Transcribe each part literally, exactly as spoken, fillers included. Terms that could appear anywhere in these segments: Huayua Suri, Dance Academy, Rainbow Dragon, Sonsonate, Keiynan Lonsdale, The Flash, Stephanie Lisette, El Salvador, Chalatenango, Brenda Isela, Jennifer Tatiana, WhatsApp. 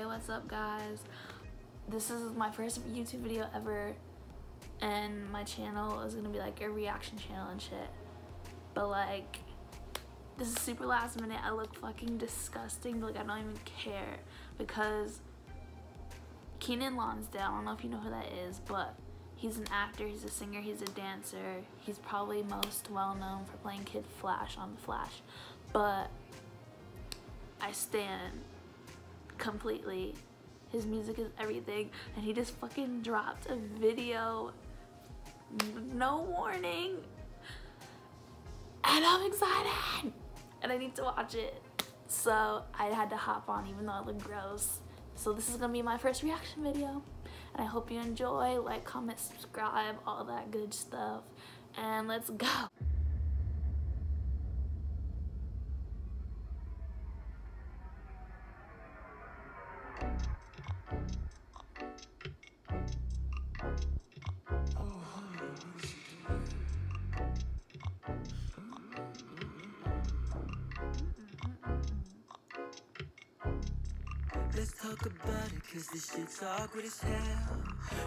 Hey, what's up guys? This is my first YouTube video ever, and my channel is gonna be like a reaction channel and shit, but like this is super last minute. I look fucking disgusting, like I don't even care, because Keiynan Lonsdale, I don't know if you know who that is, but he's an actor, he's a singer, he's a dancer. He's probably most well known for playing Kid Flash on The Flash, but I stan completely. His music is everything, and he just fucking dropped a video, no warning, and I'm excited, and I need to watch it. So I had to hop on even though it looked gross. So this is gonna be my first reaction video, and I hope you enjoy. Like, comment, subscribe, all that good stuff, and let's go. Let's talk about it, cause this shit's awkward as hell.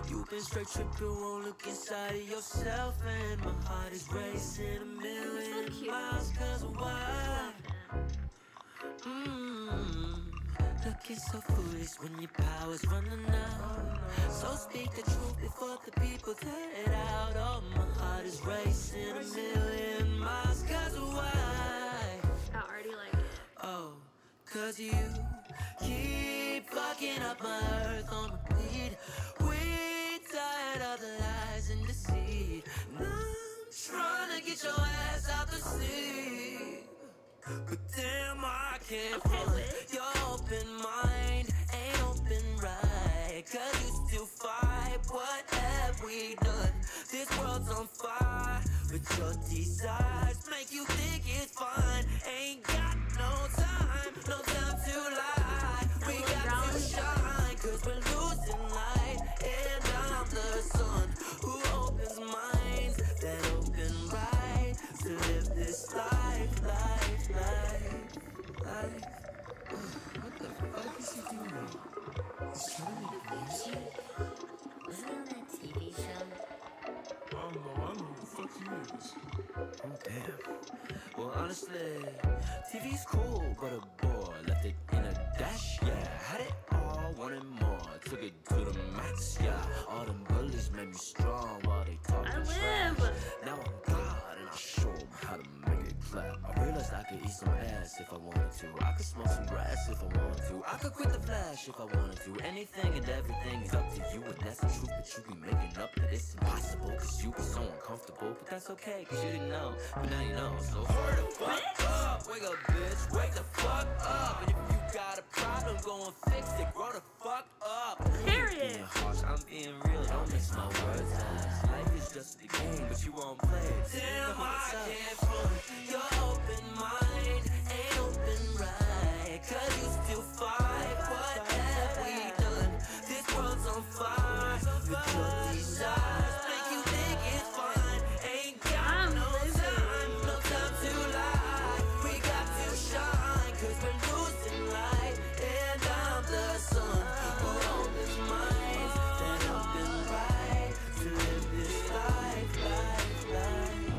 You've been straight tripping, won't look inside of yourself, and my heart is racing a million so miles, cause why? Mmm, looking so foolish when your power's running out. So speak the truth before the people cut it out. Oh, my heart is racing a million miles, cause why? I already like it. Oh, cause you keep fucking up my earth on repeat. We're tired of the lies and deceit, and I'm trying to get your ass out the sea, but damn I can't pull it. Your open mind ain't open right, cause you still fight. What have we done? This world's on fire, but your desires make you think it's fine. Ain't got no time, no time to lie. Oh damn. Well honestly, T V's cool, but a bore. Left it in a dash, yeah. Had it all, wanted more. Took it to the max, yeah. All them bullies made me strong while they talking trash. Now I'm God and I'll show them how to make it clap. I realized I could eat some ass if I wanted to. I could smoke some grass if I wanted to. I could quit the Flash if I wanted to. Anything and everything is up to you, and that's the truth, but you be making up that it's impossible, cause you were so uncomfortable. But that's okay, cause you didn't know, but now you know. So hurry the fuck up, wake up bitch, wake the fuck up. And if you got a problem, go and fix it, grow the fuck up. Period. I'm being real, don't miss my words. Life is just a game, but you won't play it. Damn, I can't fool your open mind. Ain't open right, cause you still fight. What have we done? This world's on fire. Your desires make you think it's fine. Ain't got no time, no time to lie. We got to shine, cause we're losing light. And I'm the sun who opens minds that open right to live this life, life, life, life.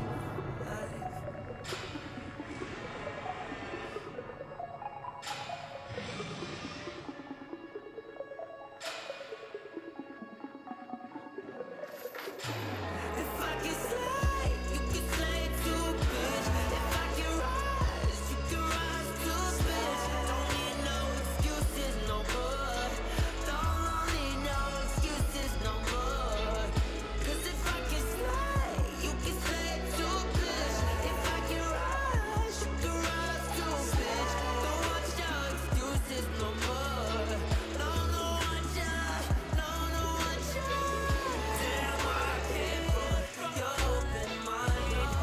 If I can slay, you can slay too, bitch. If I can rise, you can rise too, bitch. Don't need no excuses no more. Don't need no excuses no more. Cause if I can slay, you can slay too, bitch. If I can rise, you can rise too, bitch. Don't want your excuses no more. Don't want your, don't want your. Damn, I can't put your open mind and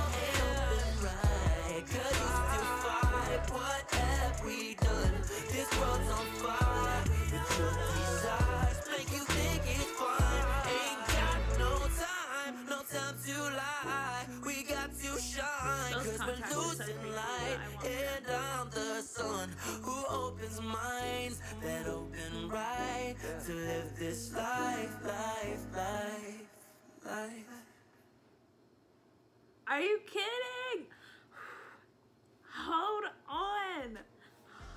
open right, cause you still fight. What have we done? This world's on fire, but your desires make you think it's fine. Ain't got no time, no time to lie. We got to shine, cause we're losing light, and I'm the sun who opens minds that open right to live this life, life, life, life. Are you kidding? Hold on.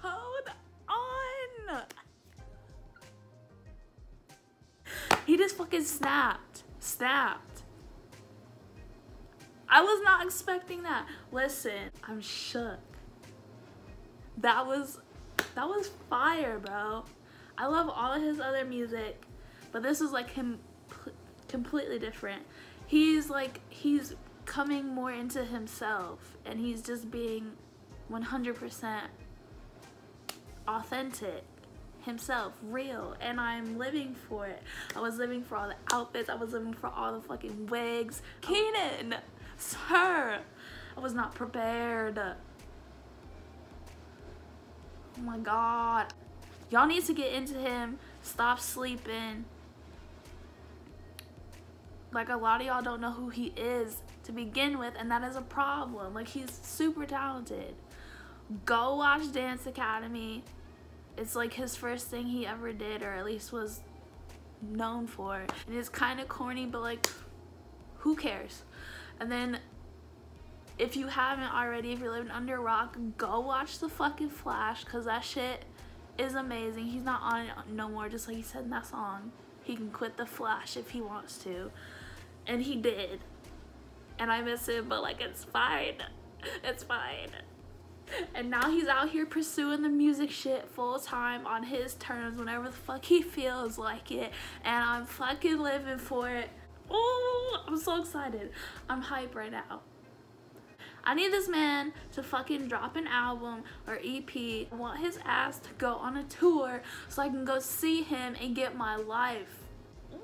Hold on. He just fucking snapped. Snapped. I was not expecting that. Listen, I'm shook. That was, that was fire, bro. I love all of his other music, but this is like him completely different. He's like, he's coming more into himself and he's just being one hundred percent authentic. Himself, real, and I'm living for it. I was living for all the outfits. I was living for all the fucking wigs. Keiynan, sir, I was not prepared. Oh my God. Y'all need to get into him. Stop sleeping. Like, a lot of y'all don't know who he is to begin with, and that is a problem. Like, he's super talented. Go watch Dance Academy. It's like his first thing he ever did, or at least was known for. And it's kind of corny, but like, who cares? And then, if you haven't already, if you're living under a rock, go watch The fucking Flash, because that shit is amazing. He's not on it no more, just like he said in that song. He can quit The Flash if he wants to. And he did. And I miss him, but like, it's fine. It's fine. And now he's out here pursuing the music shit full time on his terms whenever the fuck he feels like it. And I'm fucking living for it. Oh, I'm so excited. I'm hype right now. I need this man to fucking drop an album or E P. I want his ass to go on a tour so I can go see him and get my life.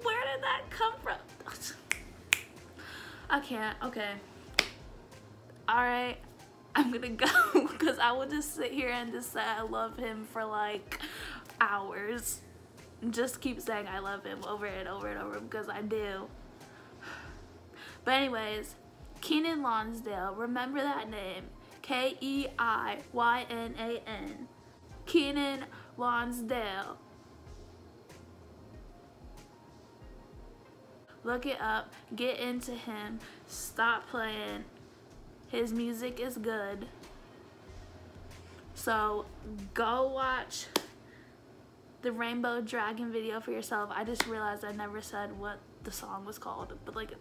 Where did that come from? I can't. Okay. All right. I'm gonna go because I will just sit here and just say I love him for like hours. Just keep saying I love him over and over and over because I do. But anyways, Keiynan Lonsdale, remember that name. K E I Y N A N. Keiynan Lonsdale. Look it up, get into him, stop playing. His music is good. So go watch the Rainbow Dragon video for yourself. I just realized I never said what the song was called, but like,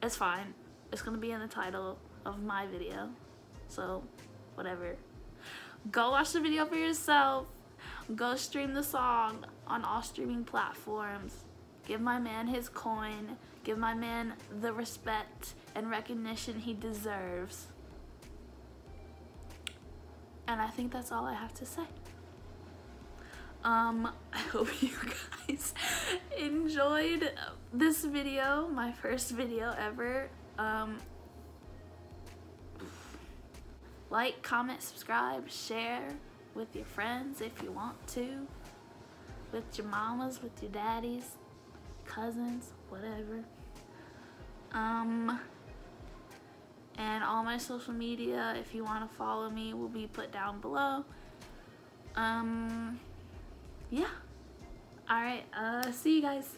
it's fine. It's gonna be in the title of my video. So whatever. Go watch the video for yourself. Go stream the song on all streaming platforms. Give my man his coin. Give my man the respect and recognition he deserves. And I think that's all I have to say. Um, I hope you guys enjoyed this video, my first video ever. Um, like, comment, subscribe, share with your friends if you want to. With your mamas, with your daddies, cousins, whatever. Um, and all my social media, if you want to follow me, will be put down below. Um, yeah. Alright, uh, see you guys.